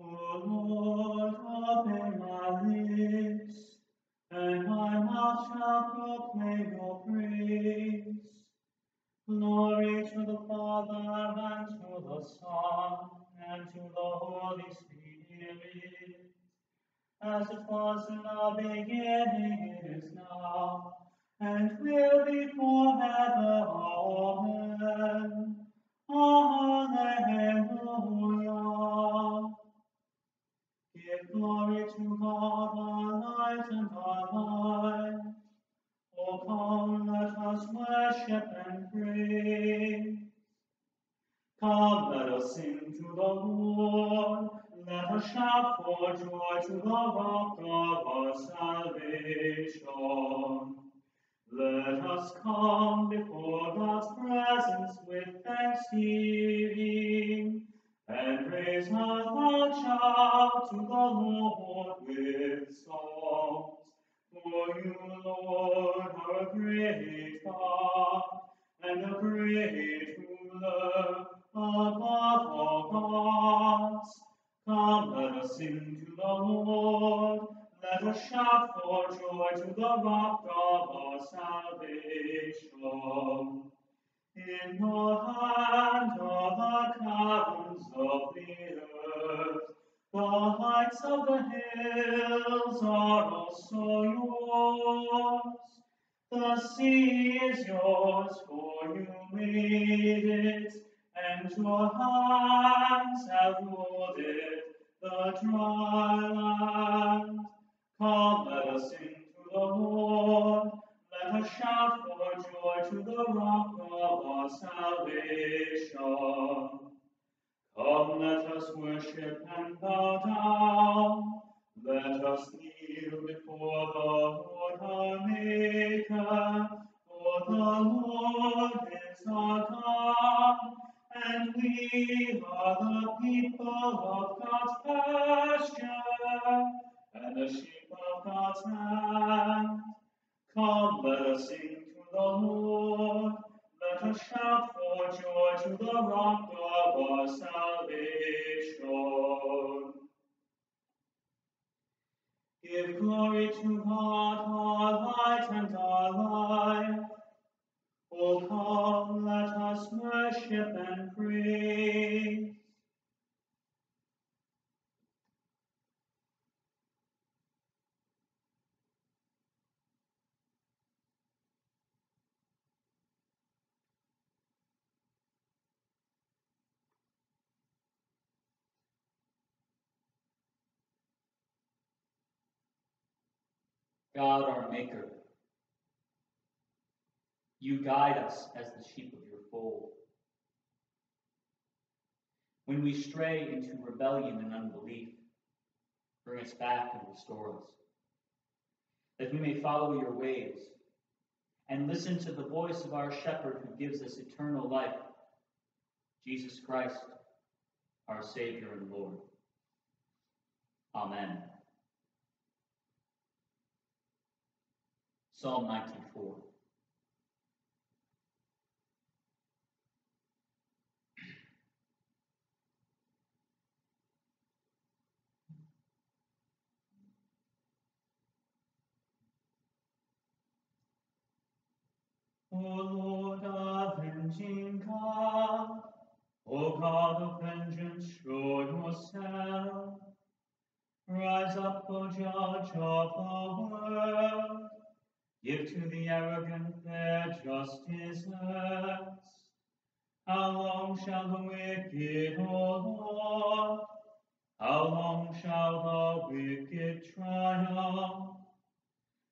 O Lord, open my lips, and my mouth shall proclaim your praise. Glory to the Father, and to the Son, and to the Holy Spirit, as it was in the beginning, it is now, and will be forever. Amen. Alleluia. Give glory to God, our light and our life. O come, let us worship and pray. Come, let us sing to the Lord. Let us shout for joy to the rock of our salvation. Let us come before God's presence with thanksgiving, and raise a loud shout to the Lord with songs. For you, Lord, are a great God, and a great ruler above all gods. Come, let us sing to the Lord. Let us shout for joy to the rock of our salvation. In your hand are the caverns of the earth. The heights of the hills are also yours. The sea is yours, for you made it, and your hands have rolled it, the dry land. Come, let us sing to the Lord. Let us shout for joy to the rock of our salvation. Come, let us worship and bow down. Let us kneel before the Lord our Maker, for the Lord is our God. And we are the people of God's pasture, and the sheep of God's hand. Come, let us sing to the Lord. Let us shout for joy to the rock of our salvation. Give glory to God, our light and our life. O come, let us worship and praise. God, our Maker, you guide us as the sheep of your fold. When we stray into rebellion and unbelief, bring us back and restore us, that we may follow your ways and listen to the voice of our shepherd who gives us eternal life, Jesus Christ, our Savior and Lord. Amen. Psalm 94. O Lord, avenging God, O God of vengeance, show yourself. Rise up, O judge of the world. Give to the arrogant their just deserts. How long shall the wicked, O Lord? How long shall the wicked triumph?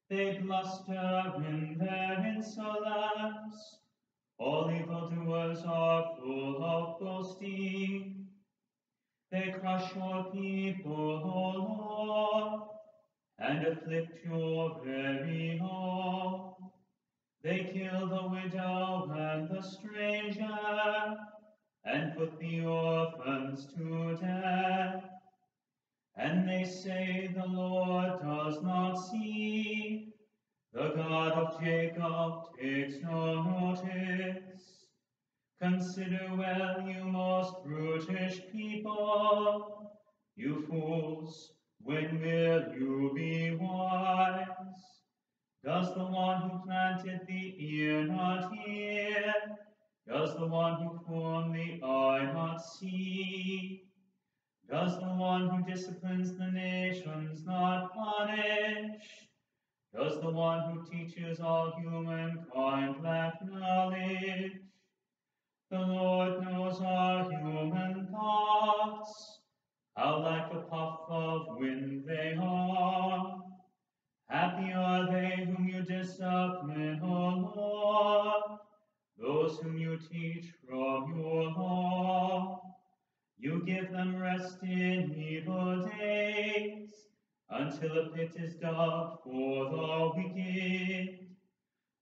They bluster in their insolence. All evildoers are full of boasting. They crush your people, O Lord, and afflict your very own. They kill the widow and the stranger, and put the orphans to death. And they say, the Lord does not see, the God of Jacob takes no notice. Consider well, you most brutish people, You fools, when will you be wise? Does the one who planted the ear not hear? Does the one who formed the eye not see? Does the one who disciplines the nations not punish? Does the one who teaches all humankind lack knowledge? The Lord knows our human thoughts, how like a puff of wind they are. Happy are they whom you discipline, O Lord, those whom you teach from your law. You give them rest in evil days, until a pit is dug for the wicked.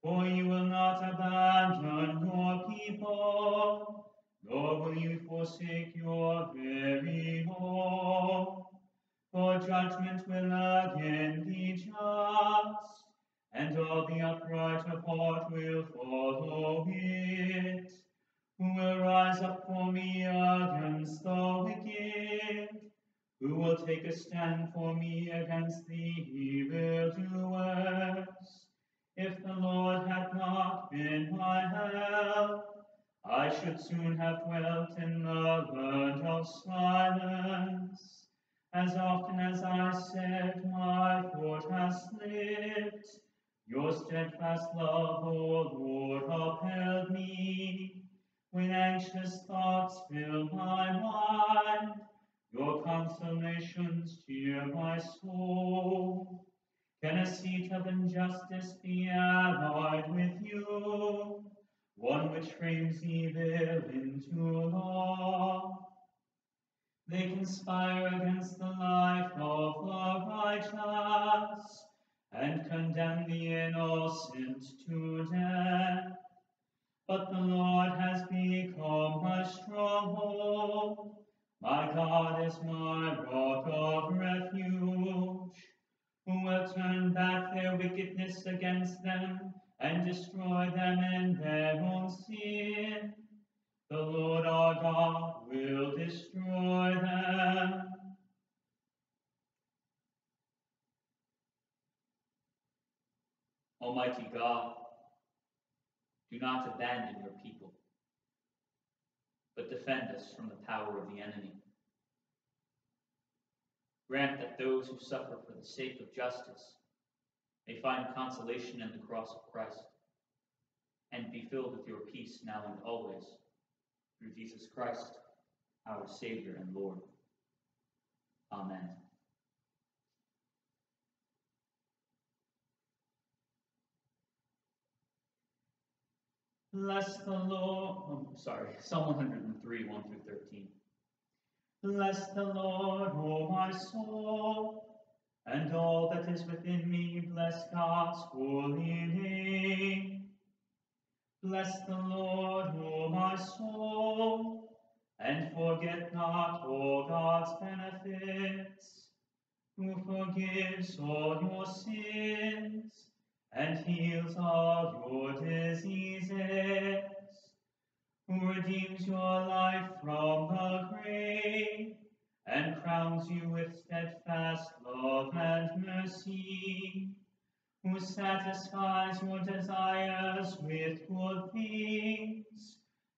For you will not abandon your people, nor will you forsake your very home. For judgment will again be just, and all the upright of heart will follow it. Who will rise up for me against the wicked? Who will take a stand for me against the evildoers? If the Lord had not been my help, I should soon have dwelt in the land of silence. As often as I said, my foot has slipped. Your steadfast love, O Lord, upheld me. When anxious thoughts fill my mind, your consolations cheer my soul. Can a seat of injustice be allied with you, one which frames evil into law? They conspire against the life of the righteous, and condemn the innocent to death. But the Lord has become my stronghold, my God is my rock of refuge, who will turn back their wickedness against them, and destroy them in their own sin. The Lord our God will destroy them. Almighty God, do not abandon your people, but defend us from the power of the enemy. Grant that those who suffer for the sake of justice may find consolation in the cross of Christ, and be filled with your peace now and always, through Jesus Christ, our Savior and Lord. Amen. Bless the Lord, Psalm 103, 1 through 13. Bless the Lord, O my soul, and all that is within me, bless God's holy name. Bless the Lord, O my soul, and forget not all God's benefits, who forgives all your sins and heals all your diseases, who redeems your life from the grave and crowns you with steadfast love and mercy, who satisfies your desires with good things,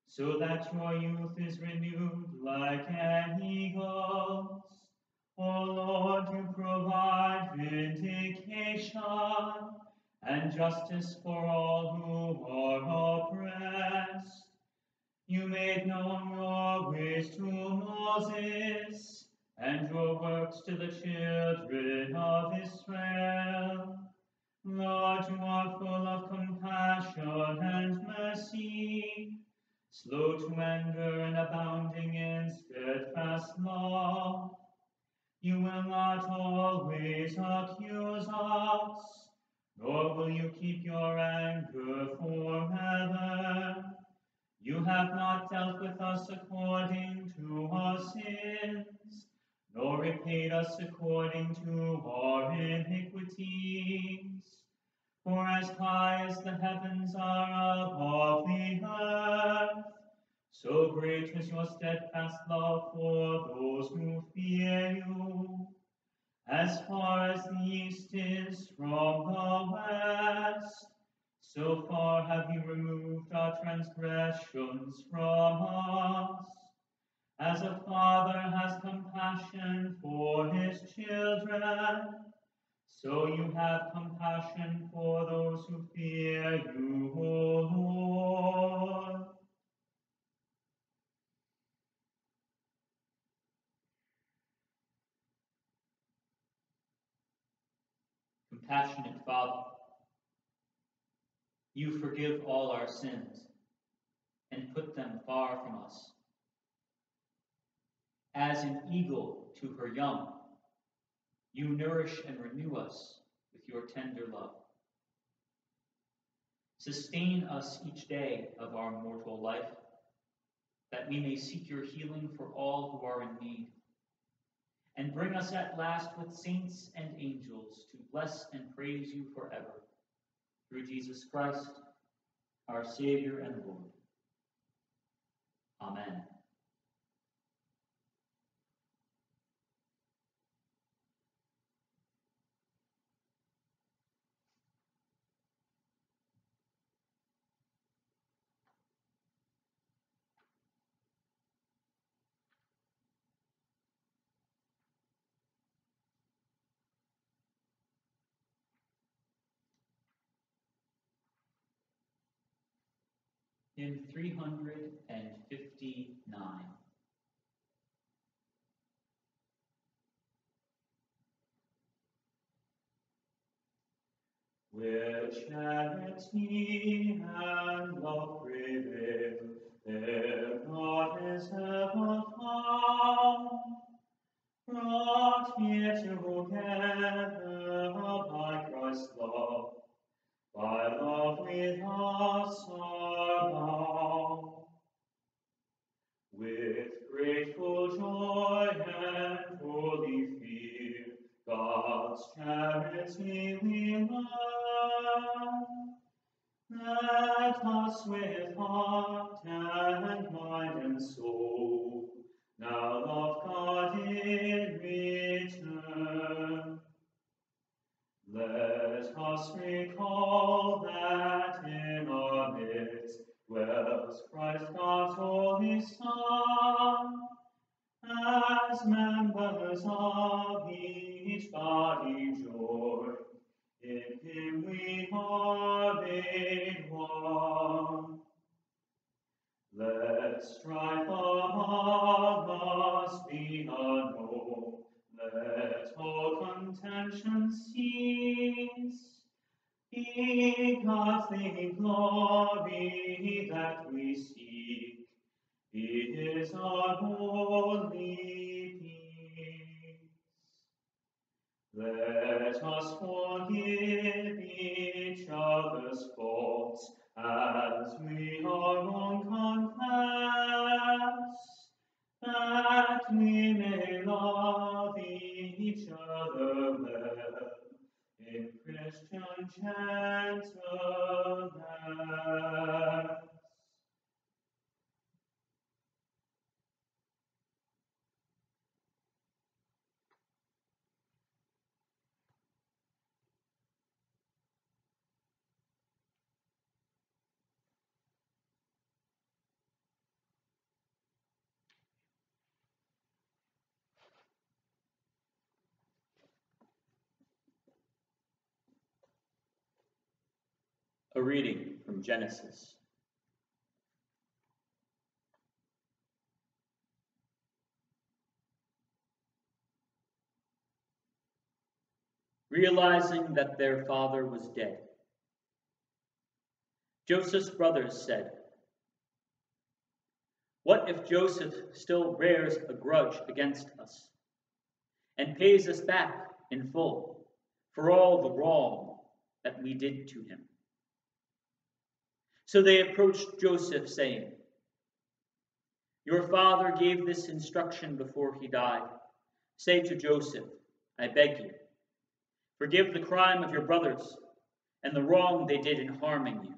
so that your youth is renewed like an eagle's. O Lord, you provide vindication and justice for all who are oppressed. You made known your ways to Moses, and your works to the children of Israel. Lord, you are full of compassion and mercy, slow to anger and abounding in steadfast love. You will not always accuse us, nor will you keep your anger forever. You have not dealt with us according to our sins, nor repaid us according to our iniquities. For as high as the heavens are above the earth, So great is your steadfast love for those who fear you, as far as the east is from the west. So far have you removed our transgressions from us. As a father has compassion for his children, so you have compassion for those who fear you, O Lord. Compassionate Father, you forgive all our sins and put them far from us. As an eagle to her young, you nourish and renew us with your tender love. Sustain us each day of our mortal life, that we may seek your healing for all who are in need, and bring us at last with saints and angels to bless and praise you forever. Through Jesus Christ, our Savior and Lord. Amen. Hymn 359. Where charity and love prevail, there God is ever found, brought here together by Christ's love, by love with us are bound. With grateful joy and holy fear, God's charity we learn. Let us with heart and mind and soul now love God in return. Let us recall that in our midst dwells Christ, God's holy Son, as members of each body joined, in him we are made one. Let strife among us be unknown, let all contention cease, because the glory that we seek, it is our holy peace. Let us forgive each other's faults, as we our own confess, that we may love each other well in Christian gentleness. A reading from Genesis. Realizing that their father was dead, Joseph's brothers said, "What if Joseph still bears a grudge against us and pays us back in full for all the wrong that we did to him?" So they approached Joseph, saying, "Your father gave this instruction before he died. Say to Joseph, I beg you, forgive the crime of your brothers and the wrong they did in harming you.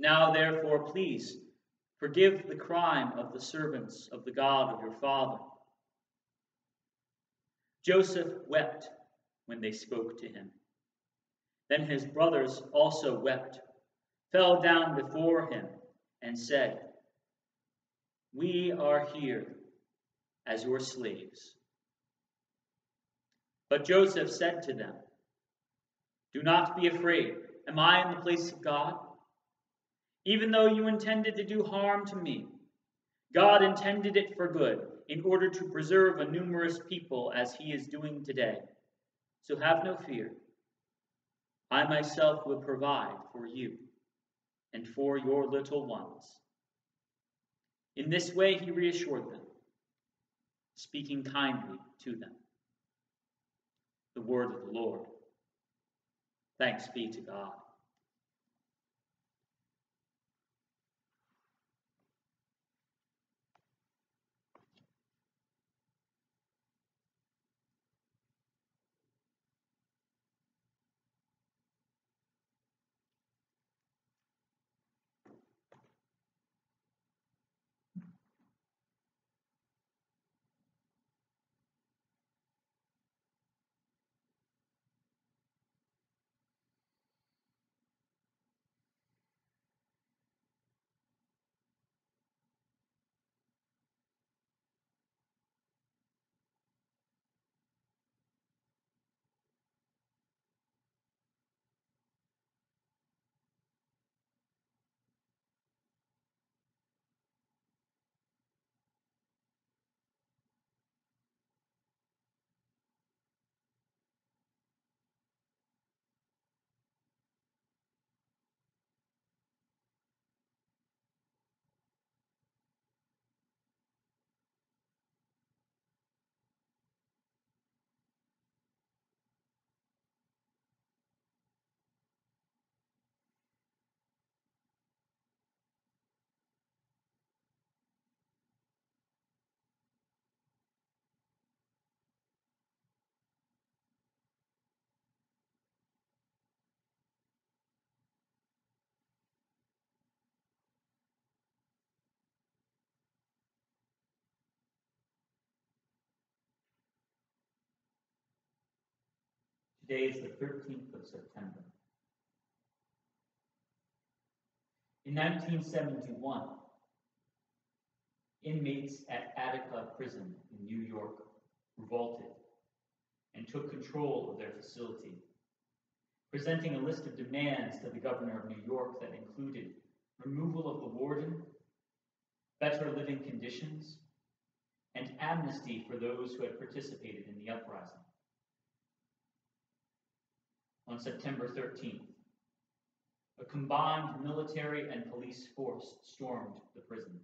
Now, therefore, please Forgive the crime of the servants of the God of your father. Joseph wept when they spoke to him. Then his brothers also wept, fell down before him, and said, "We are here as your slaves." But Joseph said to them, "Do not be afraid. Am I in the place of God? Even though you intended to do harm to me, God intended it for good, in order to preserve a numerous people as he is doing today. So have no fear. I myself will provide for you and for your little ones." In this way he reassured them, speaking kindly to them. The word of the Lord. Thanks be to God. Today is the 13th of September. In 1971, inmates at Attica Prison in New York revolted and took control of their facility, presenting a list of demands to the governor of New York that included removal of the warden, better living conditions, and amnesty for those who had participated in the uprising. On September 13th, a combined military and police force stormed the prison.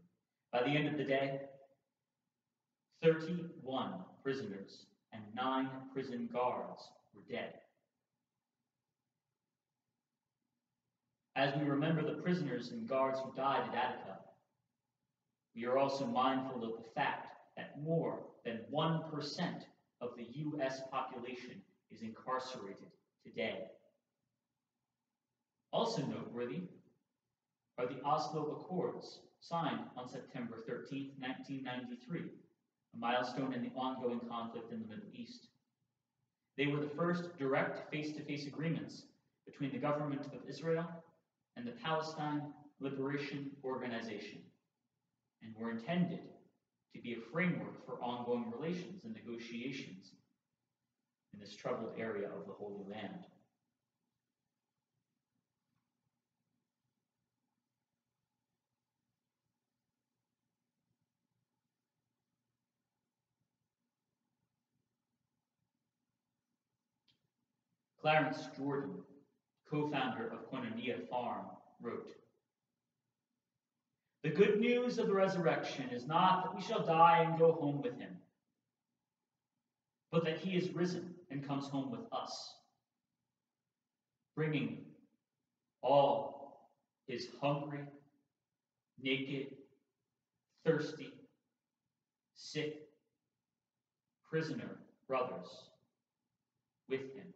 By the end of the day, 31 prisoners and 9 prison guards were dead. As we remember the prisoners and guards who died at Attica, we are also mindful of the fact that more than 1% of the U.S. population is incarcerated today. Also noteworthy are the Oslo Accords, signed on September 13, 1993, a milestone in the ongoing conflict in the Middle East. They were the first direct face-to-face agreements between the government of Israel and the Palestine Liberation Organization, and were intended to be a framework for ongoing relations and negotiations in this troubled area of the Holy Land. Clarence Jordan, co-founder of Koinonia Farm, wrote, "The good news of the resurrection is not that we shall die and go home with him, but that he is risen and comes home with us, bringing all his hungry, naked, thirsty, sick, prisoner brothers with him."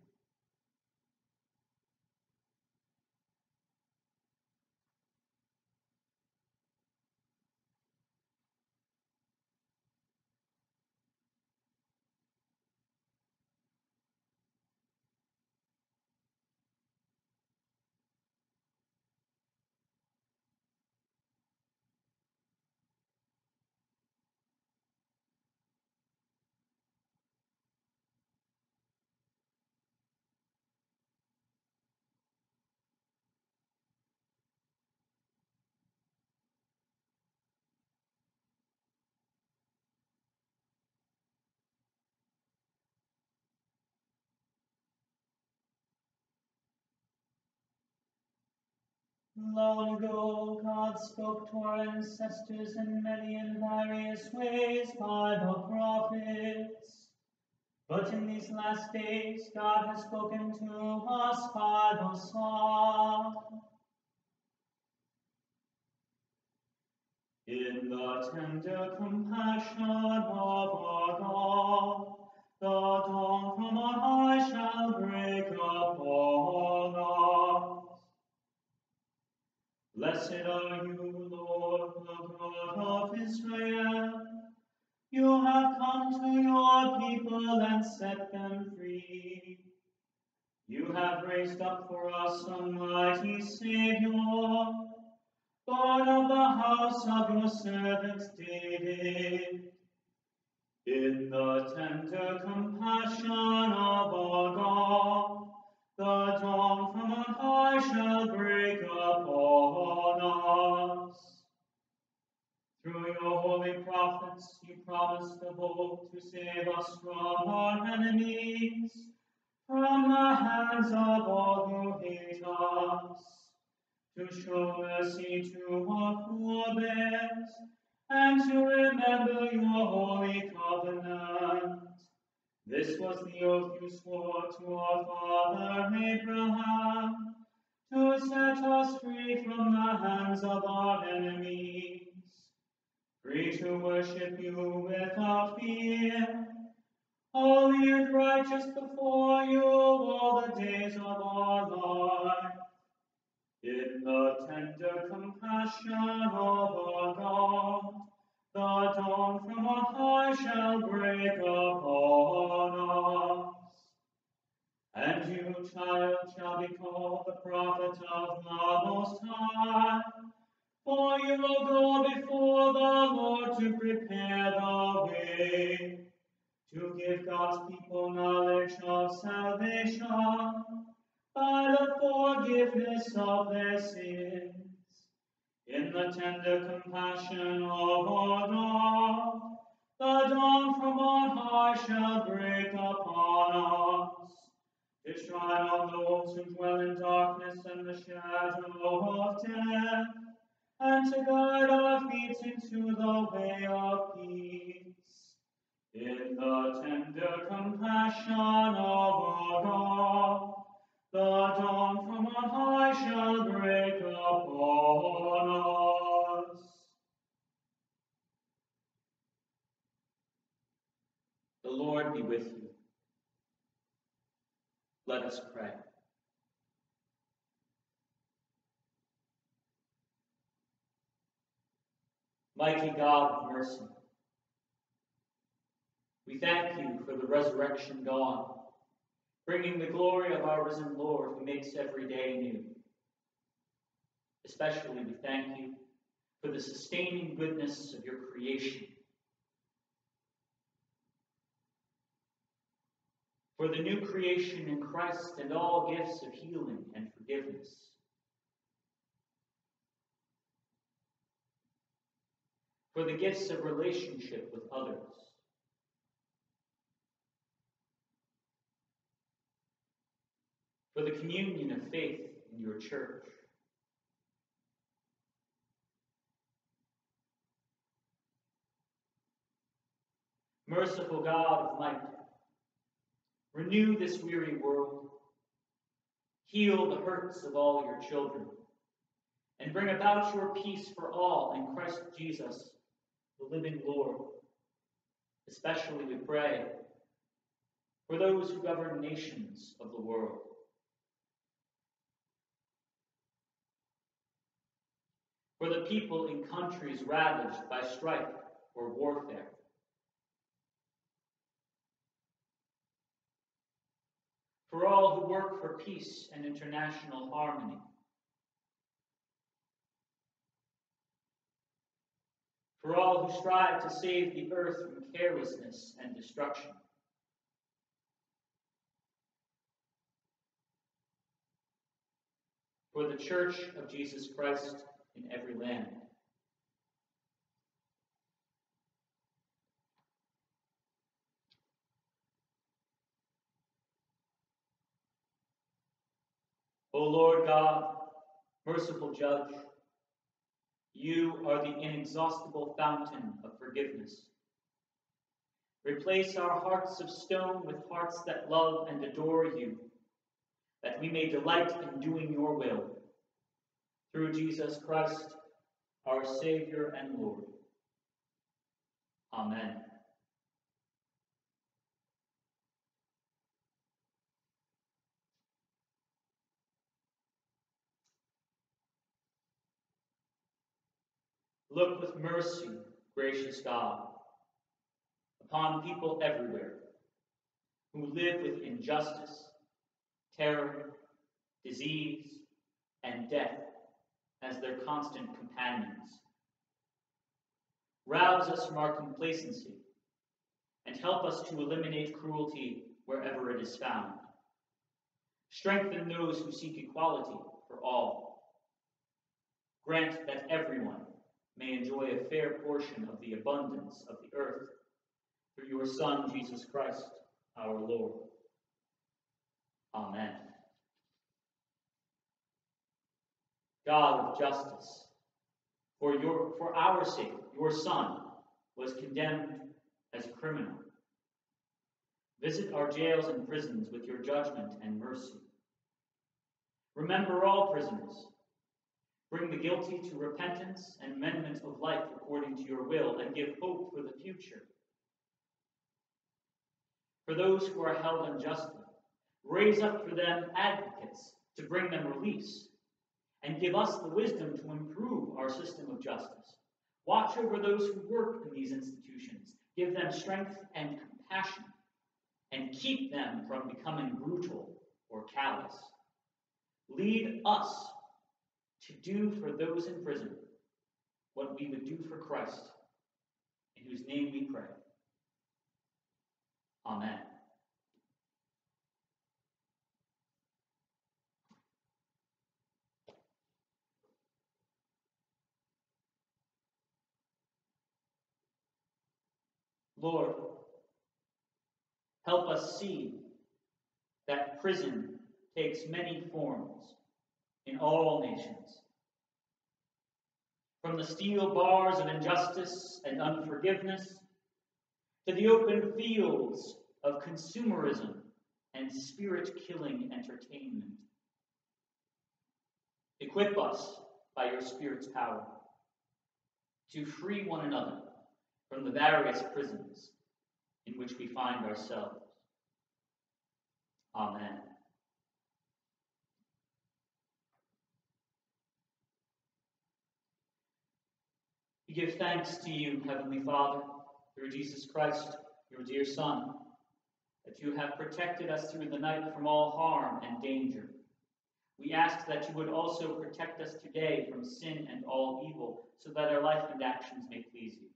Long ago, God spoke to our ancestors in many and various ways by the prophets. But in these last days, God has spoken to us by the Son. In the tender compassion of our God, the dawn from on high shall break upon us. Blessed are you, Lord, the God of Israel. You have come to your people and set them free. You have raised up for us a mighty Savior, born of the house of your servant David. In the tender compassion of our God, the dawn from on high shall break upon us. Through your holy prophets, you promised of old to save us from our enemies, from the hands of all who hate us, to show mercy to our forebears, and to remember your holy covenant. This was the oath you swore to our father Abraham, to set us free from the hands of our enemies, free to worship you without fear, holy and righteous before you all the days of our life. In the tender compassion of our God, the dawn from on high shall break upon us. And you, child, shall be called the prophet of the Most High, for you will go before the Lord to prepare the way, to give God's people knowledge of salvation by the forgiveness of their sins. In the tender compassion of our God, the dawn from on high shall break upon us, to shine on those who dwell in darkness and the shadow of death, and to guide our feet into the way of peace. In the tender compassion of our God, the dawn from on high shall break upon us. The Lord be with you. Let us pray. Mighty God of mercy, we thank you for the resurrection dawn, bringing the glory of our risen Lord, who makes every day new. Especially we thank you for the sustaining goodness of your creation, for the new creation in Christ and all gifts of healing and forgiveness. For the gifts of relationship with others. For the communion of faith in your church. Merciful God of might, renew this weary world, heal the hurts of all your children, and bring about your peace for all in Christ Jesus, the living Lord. Especially we pray for those who govern nations of the world. For the people in countries ravaged by strife or warfare. For all who work for peace and international harmony. For all who strive to save the earth from carelessness and destruction. For the Church of Jesus Christ in every land. O Lord God, Merciful Judge, you are the inexhaustible fountain of forgiveness. Replace our hearts of stone with hearts that love and adore you, that we may delight in doing your will. Through Jesus Christ, our Savior and Lord. Amen. Look with mercy, gracious God, upon people everywhere who live with injustice, terror, disease, and death as their constant companions. Rouse us from our complacency and help us to eliminate cruelty wherever it is found. Strengthen those who seek equality for all. Grant that everyone may enjoy a fair portion of the abundance of the earth through your Son, Jesus Christ, our Lord. Amen. God of justice, for our sake, your Son was condemned as a criminal. Visit our jails and prisons with your judgment and mercy. Remember all prisoners. Bring the guilty to repentance and amendment of life according to your will, and give hope for the future. For those who are held unjustly, raise up for them advocates to bring them release, and give us the wisdom to improve our system of justice. Watch over those who work in these institutions, give them strength and compassion, and keep them from becoming brutal or callous. Lead us to do for those in prison what we would do for Christ, in whose name we pray. Amen. Lord, help us see that prison takes many forms in all nations. From the steel bars of injustice and unforgiveness to the open fields of consumerism and spirit-killing entertainment. Equip us by your Spirit's power to free one another from the various prisons in which we find ourselves. Amen. We give thanks to you, Heavenly Father, through Jesus Christ, your dear Son, that you have protected us through the night from all harm and danger. We ask that you would also protect us today from sin and all evil, so that our life and actions may please you.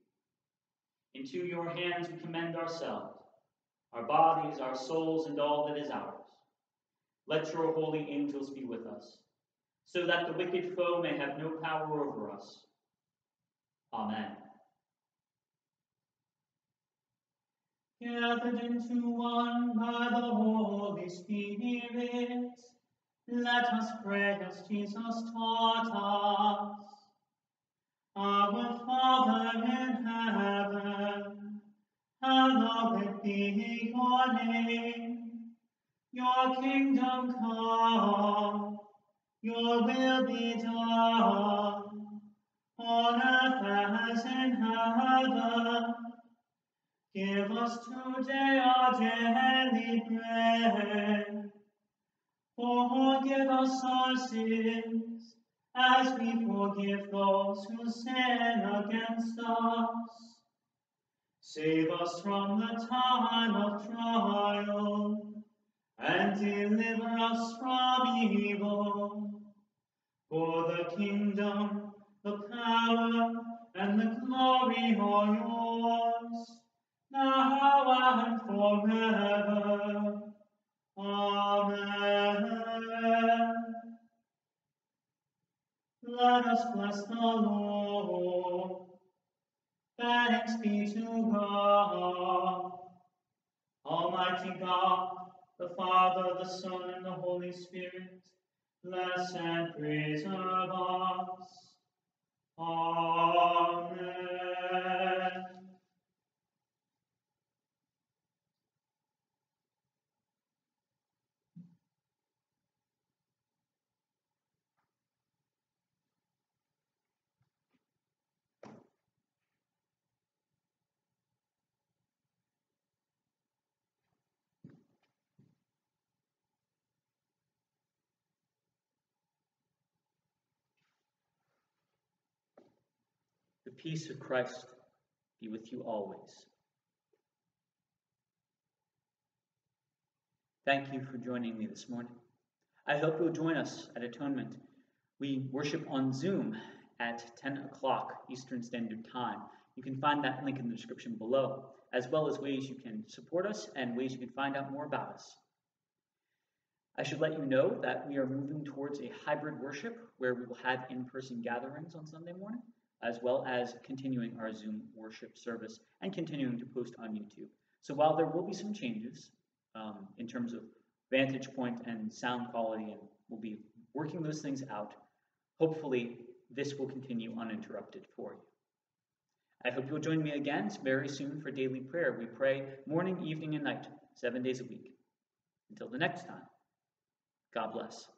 Into your hands we commend ourselves, our bodies, our souls, and all that is ours. Let your holy angels be with us, so that the wicked foe may have no power over us. Amen. Gathered into one by the Holy Spirit, let us pray as Jesus taught us. Our Father in heaven, hallowed be your name. Your kingdom come, your will be done, on earth as in heaven. Give us today our daily bread. Forgive us our sins, as we forgive those who sin against us. Save us from the time of trial, and deliver us from evil. For the kingdom, the power, and the glory are yours, now and forever. Amen. Let us bless the Lord. Thanks be to God. Almighty God, the Father, the Son, and the Holy Spirit, bless and preserve us. Amen. The peace of Christ be with you always. Thank you for joining me this morning. I hope you'll join us at Atonement. We worship on Zoom at 10 o'clock Eastern Standard Time. You can find that link in the description below, as well as ways you can support us and ways you can find out more about us. I should let you know that we are moving towards a hybrid worship where we will have in-person gatherings on Sunday morning, as well as continuing our Zoom worship service and continuing to post on YouTube. So while there will be some changes in terms of vantage point and sound quality, and we'll be working those things out, hopefully this will continue uninterrupted for you. I hope you'll join me again very soon for daily prayer. We pray morning, evening, and night, 7 days a week. Until the next time, God bless.